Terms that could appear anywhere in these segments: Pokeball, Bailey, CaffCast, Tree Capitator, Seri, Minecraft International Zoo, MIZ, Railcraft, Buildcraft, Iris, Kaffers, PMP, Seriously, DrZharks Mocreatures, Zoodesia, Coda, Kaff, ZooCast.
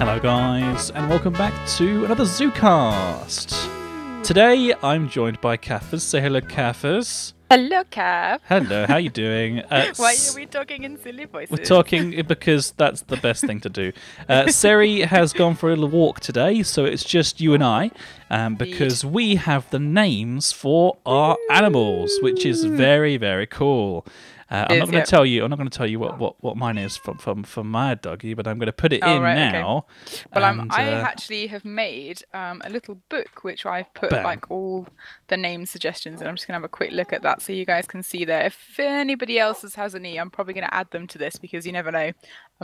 Hello guys, and welcome back to another ZooCast. Today I'm joined by Kaffers. Say hello, Kaffers. Hello, Kaff. Hello, how you doing? Why are we talking in silly voices? We're talking because that's the best thing to do. Seri has gone for a little walk today, so it's just you and I, because we have the names for our animals, which is very, very cool. I'm not going to tell you what mine is from my doggy, but I'm going to put it in now. Okay. Well, I actually have made a little book which I've put like all the name suggestions, and I'm just going to have a quick look at that so you guys can see there. If anybody else has any, I'm probably going to add them to this because you never know, I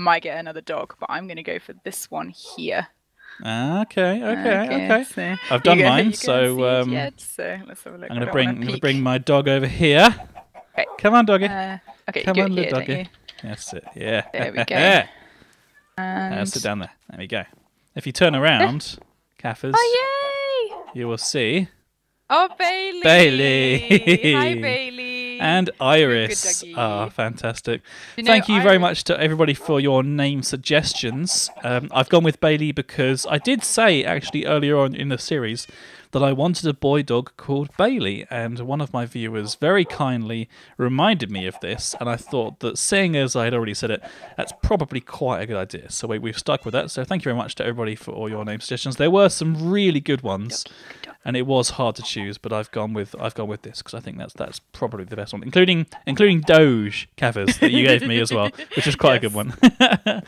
might get another dog. But I'm going to go for this one here. Okay. So I've done mine, so let's have a look. I'm going to bring my dog over here. Okay. Come on, doggy. Okay, come on, little doggy. That's it. Yeah. There we go. Sit down there. There we go. If you turn around, Kaffers, oh, yay! You will see. Oh, Bailey. Bailey. Hi, Bailey. And Iris. Ah, oh, fantastic. Thank you very much to everybody for your name suggestions. I've gone with Bailey because I did say actually earlier on in the series that I wanted a boy dog called Bailey, and one of my viewers very kindly reminded me of this, and I thought that, seeing as I had already said it, that's probably quite a good idea. So we've stuck with that, so thank you very much to everybody for all your name suggestions. There were some really good ones, and it was hard to choose, but I've gone with this because I think that's probably the best one, including Doge, Kaffers, that you gave me as well, which is quite a good one.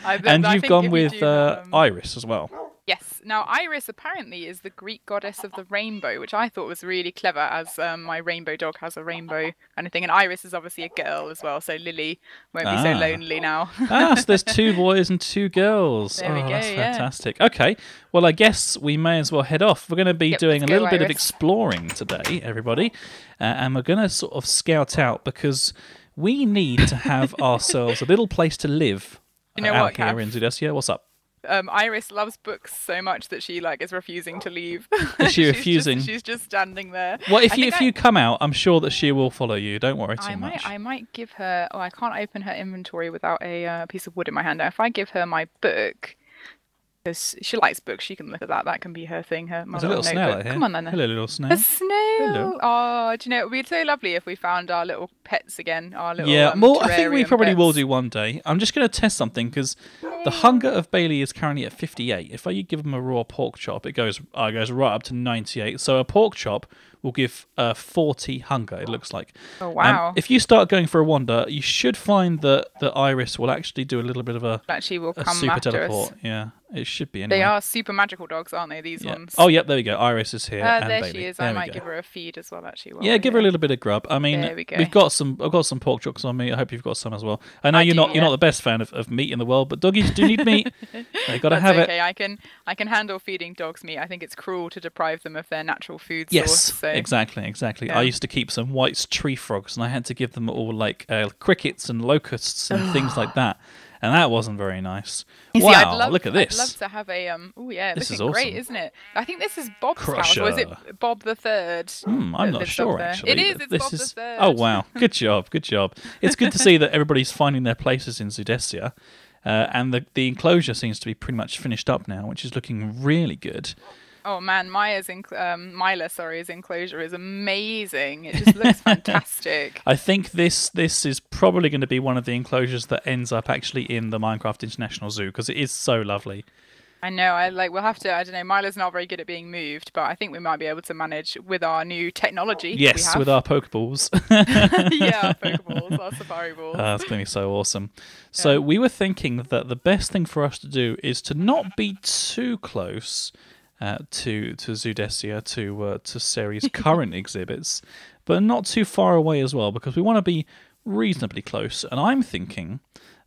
And you've gone with Iris as well. Yes. Now, Iris apparently is the Greek goddess of the rainbow, which I thought was really clever, as my rainbow dog has a rainbow kind of thing. And Iris is obviously a girl as well, so Lily won't be so lonely now. So there's 2 boys and 2 girls. There we go, that's fantastic. Yeah. Okay, well, I guess we may as well head off. We're going to be doing a little bit of exploring today, everybody, and we're going to sort of scout out because we need to have ourselves a little place to live out here in Zoodesia. What's up? Iris loves books so much that she is refusing to leave. Is she refusing? She's just standing there. Well, if you come out, I'm sure that she will follow you. Don't worry too much. I might give her... Oh, I can't open her inventory without a piece of wood in my hand. Now, if I give her my book, because she likes books, she can look at that. That can be her thing. There's a little snail out here. Come on, then. Hello, little snail. A snail. Hello. Oh, do you know, it would be so lovely if we found our little pets again. Our little I think we probably will do one day. I'm just going to test something because... The hunger of Bailey is currently at 58. If I give him a raw pork chop, it goes right up to 98. So a pork chop will give 40 hunger, it looks like. Oh, wow. If you start going for a wander, you should find that Iris will actually do a little bit of a super teleport. Yeah, it should be anyway. They are super magical dogs, aren't they, these ones? Oh, yep, there we go. Iris is here. And there Bailey. She is. There I might go. Give her a feed as well, actually. Yeah, give her a little bit of grub. I mean, I've got some pork chops on me. I hope you've got some as well. I know you're not the best fan of meat in the world, but doggies do need meat. They've got to have it. I can handle feeding dogs meat. I think it's cruel to deprive them of their natural food source. Exactly. Yeah. I used to keep some white tree frogs, and I had to give them all crickets and locusts and things like that, and that wasn't very nice. Wow! Look at this. I'd love to have a Oh yeah, this is awesome. Great, isn't it? I think this is Bob's house, or is it Bob III? I'm not sure actually. It is. It's Bob III. Oh wow! Good job. Good job. It's good to see that everybody's finding their places in Zoodesia, and the enclosure seems to be pretty much finished up now, which is looking really good. Oh man, Mila's enclosure is amazing. It just looks fantastic. I think this is probably going to be one of the enclosures that ends up actually in the Minecraft International Zoo because it is so lovely. I know. We'll have to. I don't know. Mila's not very good at being moved, but I think we might be able to manage with our new technology. Yes, with our Pokeballs. Yeah, our Pokeballs, our Safari balls. That's going to be so awesome. Yeah. So we were thinking that the best thing for us to do is to not be too close to Zoodesia, to Seri's current exhibits, but not too far away as well, because we want to be reasonably close. And I'm thinking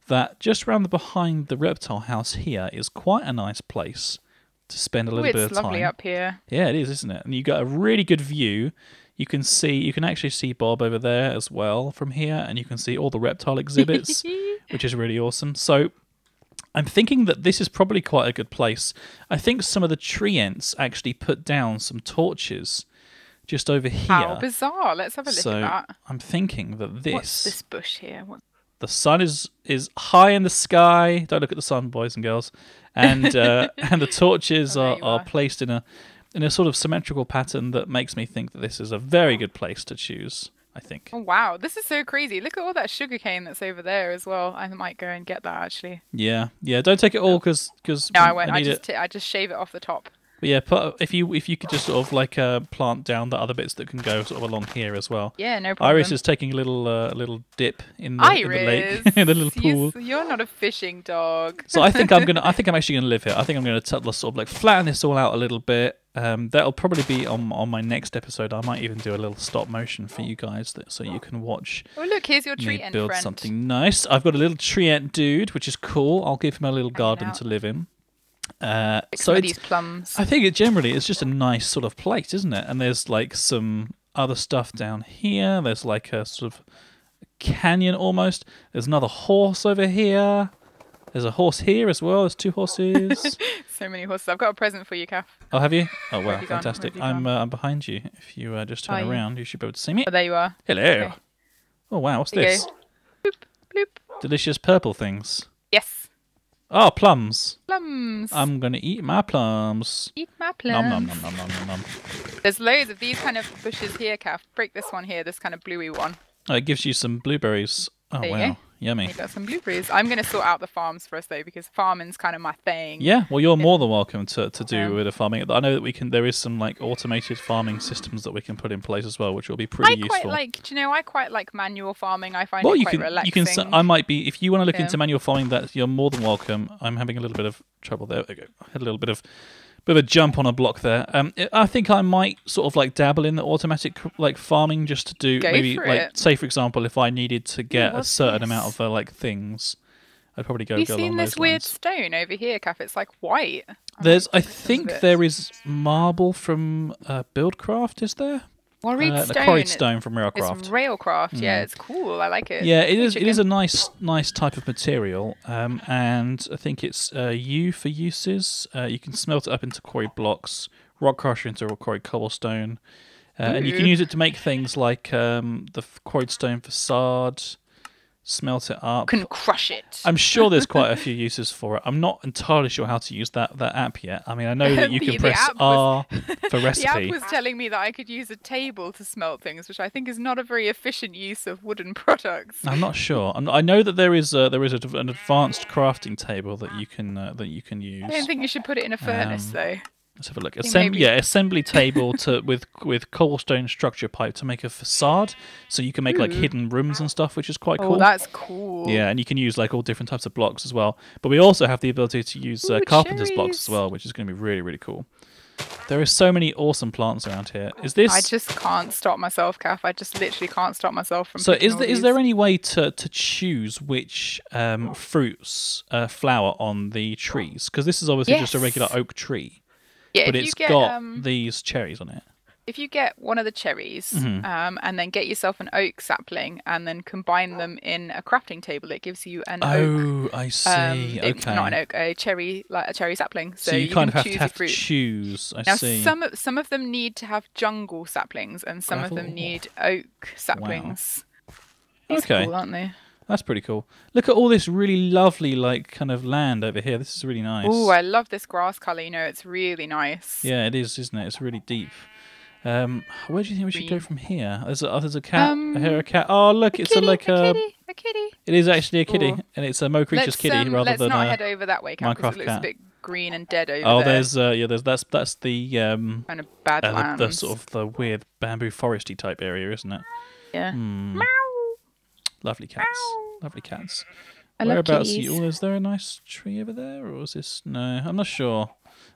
that just around behind the reptile house here is quite a nice place to spend a little bit of time. It's lovely up here. Yeah, it is, isn't it? And you got a really good view. You can actually see Bob over there as well from here, and you can see all the reptile exhibits, which is really awesome. So I'm thinking that this is probably quite a good place. I think some of the tree ants actually put down some torches just over here. How bizarre. Let's have a look at that. I'm thinking that this... What's this bush here? What? The sun is high in the sky. Don't look at the sun, boys and girls. And and the torches are placed in a sort of symmetrical pattern that makes me think that this is a very good place to choose, I think. Oh, wow, this is so crazy. Look at all that sugarcane that's over there as well. I might go and get that, actually. Yeah, yeah, don't take it all because no, I won't. I just shave it off the top. But yeah, if you could just sort of like plant down the other bits that can go sort of along here as well. Yeah, no problem. Iris is taking a little dip in the lake in the little pool. You're not a fishing dog. So I think I'm actually gonna live here. I think I'm gonna sort of like flatten this all out a little bit. That'll probably be on my next episode. I might even do a little stop motion for you guys so you can watch. Oh look, here's your tree ant build friend. Something nice. I've got a little tree ant dude, which is cool. I'll give him a little garden to live in. So these plums. I think generally it's just a nice sort of place, isn't it? And there's like some other stuff down here. There's like a sort of canyon almost. There's another horse over here. There's a horse here as well. There's two horses. So many horses. I've got a present for you, Kaff. Oh, have you? Oh, wow, fantastic. I'm behind you. If you just turn around, you should be able to see me. Oh, there you are. Hello. Okay. Oh, wow, what's this? Bloop, bloop. Delicious purple things. Yes. Oh, plums. Plums. I'm going to eat my plums. Eat my plums. Nom, nom, nom, nom, nom, nom, nom. There's loads of these kind of bushes here, Kaff. Break this one here, this kind of bluey one. Oh, it gives you some blueberries. Oh, wow. Go. Yummy. We got some blueberries. I'm going to sort out the farms for us though, because farming's kind of my thing. Yeah, well, you're more than welcome to do a bit of farming. I know that we can. There is some like automated farming systems that we can put in place as well, which will be pretty useful. I quite like manual farming. I find it quite relaxing. I might be. If you want to look into manual farming, that you're more than welcome. I'm having a little bit of trouble there. Okay, I had a little bit of a jump on a block there. I think I might sort of like dabble in the automatic like farming just to do say for example if I needed to get a certain amount of like things, I'd probably go. Have you seen this weird stone over here, Kaff? It's like white. I think there is marble from Buildcraft. Is there? Quarried stone. Quarried stone from Railcraft. It's Railcraft, yeah, it's cool. I like it. Yeah, it is a nice type of material, and I think it's U for uses. You can smelt it up into quarried blocks, rock crusher into quarried cobblestone, and you can use it to make things like the quarried stone facade. Smelt it up. Can crush it. I'm sure there's quite a few uses for it. I'm not entirely sure how to use that app yet. I mean, I know that you can press R for recipe. The app was telling me that I could use a table to smelt things, which I think is not a very efficient use of wooden products. I'm not sure. I know that there is an advanced crafting table that you can use. I don't think you should put it in a furnace though. Let's have a look. Assembly table with cobblestone structure pipe to make a facade, so you can make like hidden rooms and stuff, which is quite cool. Oh, that's cool. Yeah, and you can use like all different types of blocks as well. But we also have the ability to use carpenter's blocks as well, which is going to be really, really cool. There are so many awesome plants around here. Is this? I just can't stop myself, Kaff. I just literally can't stop myself from. So is there any way to choose which fruits flower on the trees? Because this is obviously just a regular oak tree. Yeah, but it's got these cherries on it. If you get one of the cherries and then get yourself an oak sapling and then combine them in a crafting table, it gives you an oak. Oh, I see. Okay. Not an oak, a cherry sapling. So you kind of have to choose. I see. Some of them need to have jungle saplings and some of them need oak saplings. Wow. Okay. Cool, aren't they? That's pretty cool. Look at all this really lovely, like, kind of land over here. This is really nice. Oh, I love this grass colour. You know, it's really nice. Yeah, it is, isn't it? It's really deep. Where do you think we should go from here? There's a cat. I hear a cat. Oh, look, it's a kitty. It is actually a kitty, and it's a Mo Creatures kitty rather than a Minecraft cat. Let's not head over that way, Cat, because it looks a bit green and dead over there. Oh, that's the kind of badlands. The sort of the weird bamboo foresty type area, isn't it? Yeah. Meow. Lovely cats. Lovely cats. Whereabouts are you? Is there a nice tree over there, or is this? No, I'm not sure.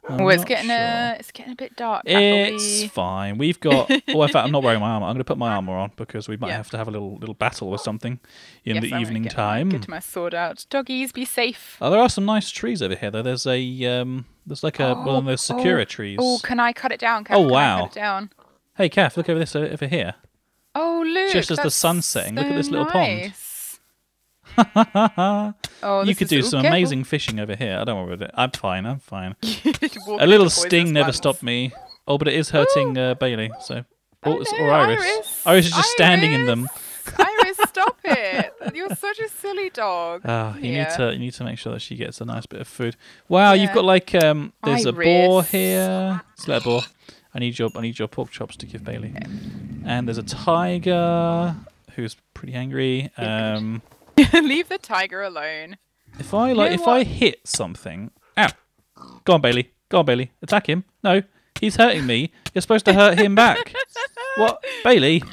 It's getting a bit dark. It's fine. We've got. Oh, in fact, I'm not wearing my armor. I'm going to put my armor on because we might have to have a little battle or something in the evening time. Get my sword out. Doggies, be safe. Oh, there are some nice trees over here though. There's a there's like a one of those sakura trees. Oh, can I cut it down, Kaff? Oh wow. Can I cut it down? Hey, Kaff, look over here. Oh, look! Just as the sun's setting, look at this little pond. Oh, you could do some amazing fishing over here. I don't worry about it. I'm fine. I'm fine. A little sting never stopped me. Oh, but it is hurting Bailey. So, or Iris. Iris is just standing in them. Iris, stop it! You're such a silly silly dog. Oh, you need to make sure that she gets a nice bit of food. Wow, yeah. You've got like there's Iris. A boar here. It's a boar. I need your pork chops to give Bailey. Okay. And there's a tiger who's pretty angry. Leave the tiger alone. If I like, you know if what? I hit something, ow! Go on, Bailey. Go on, Bailey. Attack him. No, he's hurting me. You're supposed to hurt him back. What, Bailey?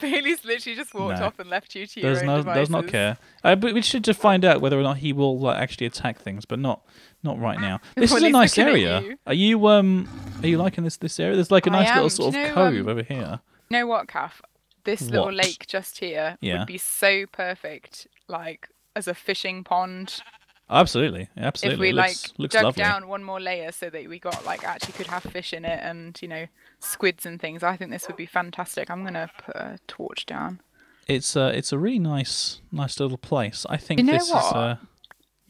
Bailey's literally just walked off and left you to your own devices. Does not care. But we should just find out whether or not he will like, actually attack things, but not right now. This is a nice area. Are you liking this area? There's like a nice little sort of cove over here. You know what, Kaff? This little lake just here would be so perfect, like as a fishing pond. Absolutely. If we like dug down one more layer so that we got like actually could have fish in it and you know squids and things, I think this would be fantastic. I'm gonna put a torch down. It's a really nice little place. I think this is.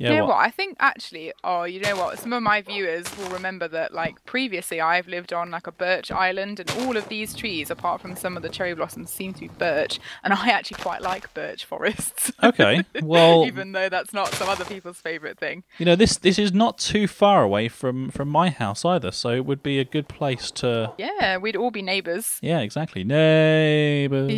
You know what? I think actually, you know what? Some of my viewers will remember that like previously I've lived on like a birch island, and all of these trees, apart from some of the cherry blossoms, seem to be birch, and I actually quite like birch forests. Okay, well, even though that's not some other people's favourite thing. You know, this is not too far away from my house either, so it would be a good place to. Yeah, we'd all be neighbours. Yeah, exactly, neighbours.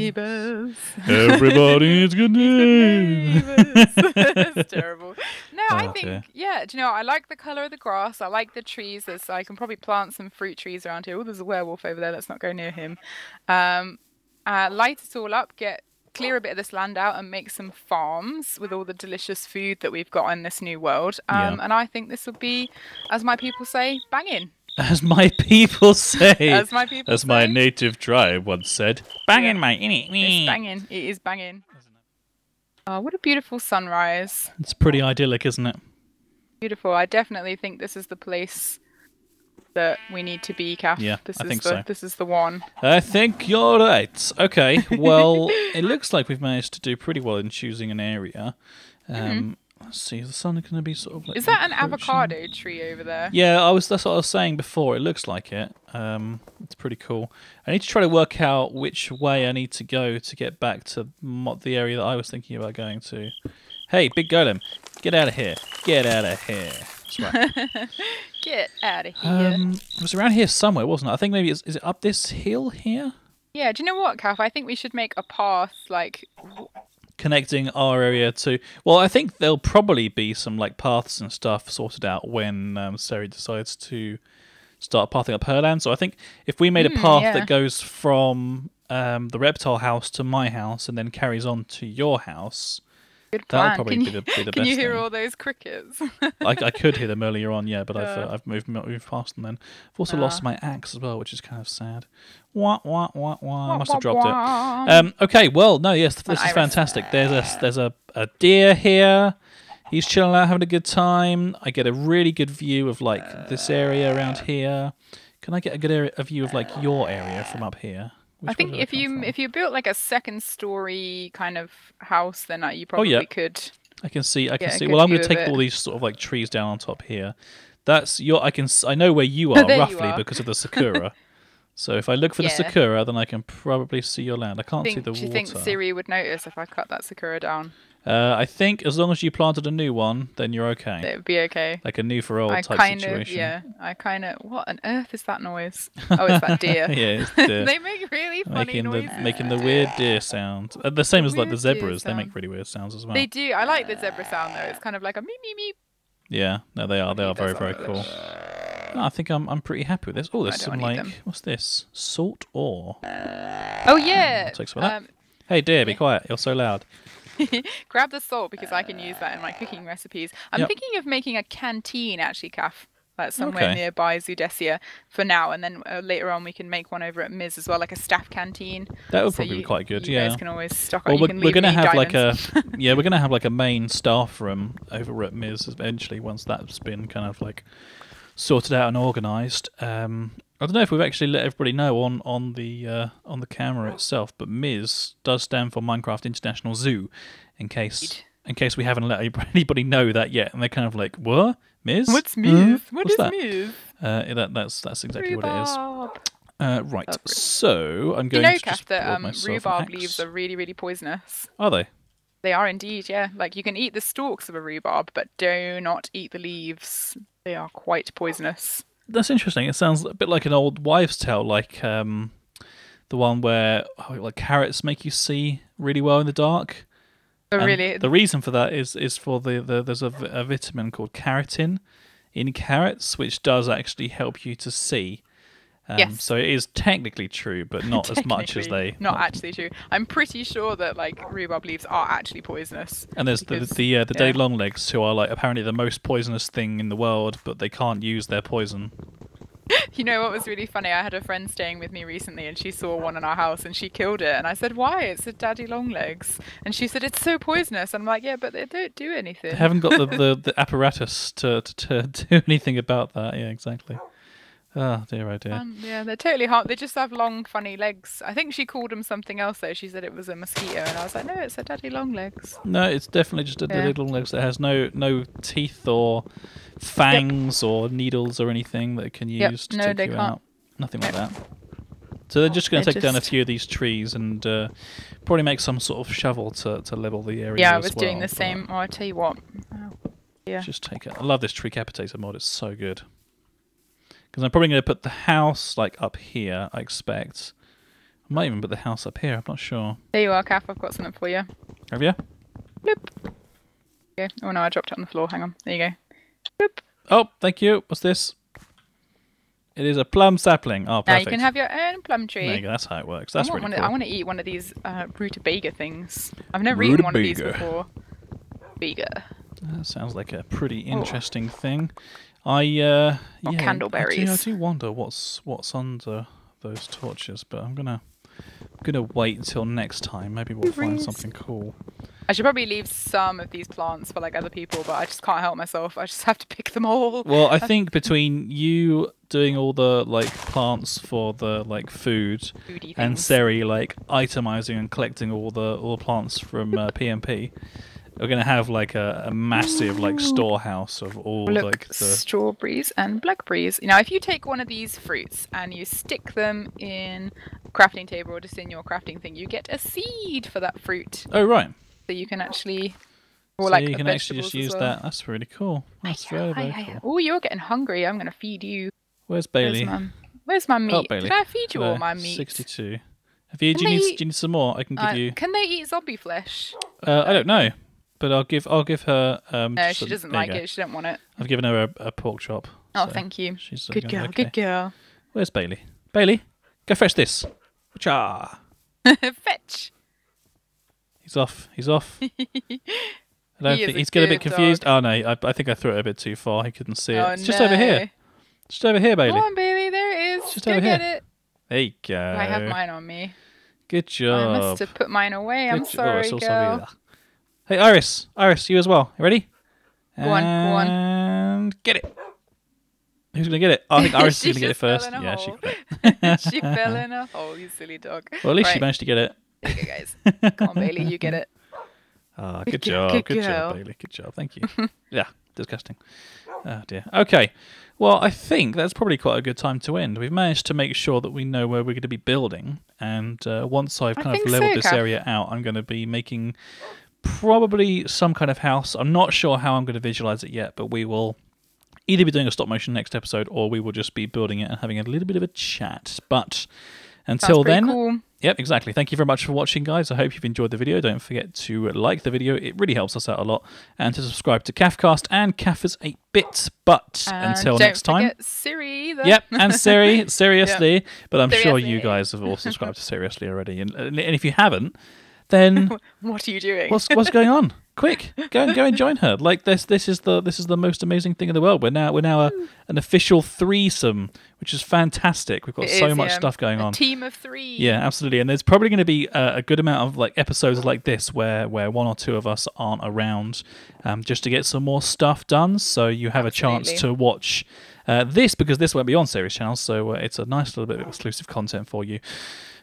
Everybody's good neighbours. That's terrible. No, I think, do you know, I like the colour of the grass, I like the trees, I can probably plant some fruit trees around here. Oh, there's a werewolf over there, let's not go near him. Light it all up, clear a bit of this land out and make some farms with all the delicious food that we've got in this new world. And I think this will be, as my people say, banging. As my people say. As my native tribe once said. Banging, mate, innit? It's banging, it is banging. Oh, what a beautiful sunrise. It's pretty idyllic, isn't it? Beautiful. I definitely think this is the place that we need to be, Kaff. Yeah, I think so. This is the one. I think you're right. Okay, well, it looks like we've managed to do pretty well in choosing an area. Let's see, is the sun going to be sort of like... Is that an avocado tree over there? Yeah, that's what I was saying before. It looks like it. It's pretty cool. I need to try to work out which way I need to go to get back to the area that I was thinking about going to. Hey, big golem, get out of here. Get out of here. That's right. Get out of here. It was around here somewhere, wasn't it? I think maybe, is it up this hill here? Yeah, do you know what, Kaff? I think we should make a path, like... connecting our area to... Well, I think there'll probably be some like paths and stuff sorted out when Seri decides to start pathing up her land. So I think if we made a path that goes from the reptile house to my house and then carries on to your house, that'll probably be the best. Can you hear all those crickets? I could hear them earlier on, yeah, but I've moved past them then. I've also lost my axe as well, which is kind of sad. Wah, wah, wah, wah. I must have dropped it. Okay, well, no, yes, this is fantastic. There's a deer here. He's chilling out, having a good time. I get a really good view of, like, this area around here. Can I get a good view of, like, your area from up here? I think if you built like a second story kind of house, then you probably could. I can see. Well, I'm going to take all these sort of like trees down on top here. I know where you are roughly because of the sakura. So if I look for the sakura, then I can probably see your land. I can't see the water. Do you think Siri would notice if I cut that sakura down? I think as long as you planted a new one, then you're okay. It would be okay. Like a new for old type situation. I kind of... What on earth is that noise? Oh, it's that deer. Yeah, it's deer. They make really funny noises. Making the weird deer sound. The same as like the zebras. They make really weird sounds as well. They do. I like the zebra sound though. It's kind of like a meep, meep, meep. Yeah. No, they are. They are very, very cool. No, I think I'm pretty happy with this. Oh, there's some like... What's this? Salt ore. Oh, yeah. I'll take some of that. Hey, deer, be quiet. You're so loud. Grab the salt because I can use that in my cooking recipes. I'm thinking of making a canteen actually, Kaff, like somewhere nearby Zoodesia for now, and then later on we can make one over at MIZ as well, like a staff canteen. That would probably be quite good. You guys can always stock up. Well, we're going to have like a we're going to have like a main staff room over at MIZ eventually once that's been kind of like sorted out and organised. I don't know if we've actually let everybody know on the camera itself, but MIZ does stand for Minecraft International Zoo, in case we haven't let anybody know that yet, and they're kind of like, what? MIZ? What's MIZ? What is that? MIZ? That's exactly what it is. Right, so I'm going to just build myself an axe. Rhubarb leaves are really, really poisonous. Are they? They are indeed, yeah. Like, you can eat the stalks of a rhubarb, but do not eat the leaves. They are quite poisonous. That's interesting. It sounds a bit like an old wives' tale, like the one where like carrots make you see really well in the dark. Oh, really? The reason for that is for there's a vitamin called keratin in carrots, which does actually help you to see. Yes. So it is technically true, but not as much as they... Not actually true. I'm pretty sure that like rhubarb leaves are actually poisonous. And there's the day long legs, who are like apparently the most poisonous thing in the world, but they can't use their poison. You know what was really funny? I had a friend staying with me recently, and she saw one in our house, and she killed it. And I said, "Why? It's a daddy long legs." And she said, "It's so poisonous." And I'm like, "Yeah, but they don't do anything." They haven't got the apparatus to do anything about that. Yeah, exactly. Oh dear, oh dear. Yeah, they're totally hot. They just have long, funny legs. I think she called them something else though. She said it was a mosquito, and I was like, no, it's a daddy long legs. No, it's definitely just a daddy long legs that has no teeth or fangs or needles or anything that it can use to take you out. Nothing like that. So they're just going to take down a few of these trees and probably make some sort of shovel to level the area. Yeah, I was doing the same. Oh, I tell you what. Oh, yeah. Just take it. I love this Tree Capitator mod. It's so good. Because I'm probably going to put the house like up here, I expect. I might even put the house up here, I'm not sure. There you are, Kaff, I've got something for you. Have you? Bloop. Okay. Oh no, I dropped it on the floor, hang on. There you go. Bloop. Oh, thank you. What's this? It is a plum sapling. Oh, perfect. Now you can have your own plum tree. There you go, that's how it works. That's really cool. I want to eat one of these rutabaga things. I've never eaten one of these before. Rutabaga. That sounds like a pretty interesting thing. Or candleberries. I do wonder what's under those torches, but I'm gonna wait until next time. Maybe we'll find something cool. I should probably leave some of these plants for like other people, but I just can't help myself. I just have to pick them all. Well, I think between you doing all the like plants for the like food and Seri like itemizing and collecting all the plants from PMP. We're gonna have like a massive like storehouse of all like the strawberries and blackberries. Now, if you take one of these fruits and you stick them in a crafting table or just in your crafting thing, you get a seed for that fruit. Oh right. So you can actually, you can actually just use that. That's really cool. That's very cool. Oh, you're getting hungry. I'm gonna feed you. Where's Bailey? Where's my meat? Oh, Bailey. Did I feed you all my meat? 62. Have you? Do you need some more? I can give you. Can they eat zombie flesh? I don't know. But I'll give her. No, she doesn't like it. She don't want it. I've given her a pork chop. Oh, so thank you. She's good girl. Okay. Good girl. Where's Bailey? Bailey, go fetch this. Cha. Fetch. He's off. He's off. I don't think he's getting a bit confused. Dog. Oh no, I think I threw it a bit too far. He couldn't see it. Oh, it's just over here. It's just over here, Bailey. Come on, Bailey. There it is. It's just go over here. Get it. There you go. I have mine on me. Good job. I must have put mine away. I'm sorry, girl. Hey, Iris, you as well. You ready? Go on. Get it. Who's going to get it? Oh, I think Iris is going to get it first. Yeah, she got it. She fell in a hole, you silly dog. Well, at least she managed to get it. There you go, guys. Come on, Bailey, you get it. Ah, good job. Good job, Bailey. Good job. Thank you. Yeah, disgusting. Oh, dear. Okay. Well, I think that's probably quite a good time to end. We've managed to make sure that we know where we're going to be building. And once I've kind of leveled this area out, I'm going to be making... probably some kind of house. I'm not sure how I'm going to visualize it yet, but we will either be doing a stop motion next episode or we will just be building it and having a little bit of a chat. But until then, cool. Yep, exactly. Thank you very much for watching, guys. I hope you've enjoyed the video. Don't forget to like the video. It really helps us out a lot. And to subscribe to CaffCast and Kaffers 8-Bit. But until next time. Seri. Yep, and Seri. Seriously. Yep. But I'm sure you guys have all subscribed to Seriously already. And if you haven't, then what are you doing? What's going on? Quick, go and join her. Like this is the most amazing thing in the world. We're now an official threesome, which is fantastic. We've got so much stuff going on. A team of three. Yeah, absolutely. And there's probably going to be a good amount of like episodes like this where one or two of us aren't around, just to get some more stuff done. So you have a chance to watch this, because this won't be on Seri channel. So it's a nice little bit of exclusive content for you.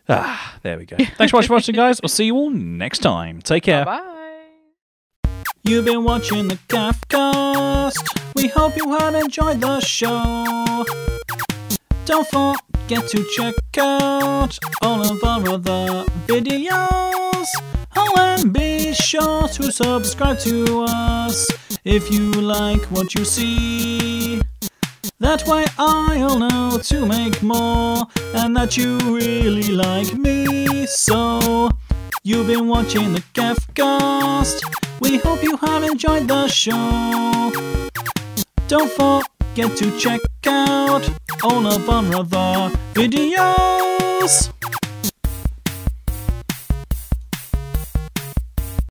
Ah, there we go. Thanks for watching, guys. We'll see you all next time. Take care. Bye-bye. You've been watching the CaffCast. We hope you have enjoyed the show. Don't forget to check out all of our other videos. OMB. be sure to subscribe to us if you like what you see. That way I'll know to make more, and that you really like me. So, you've been watching the CaffCast. We hope you have enjoyed the show. Don't forget to check out all of our other videos.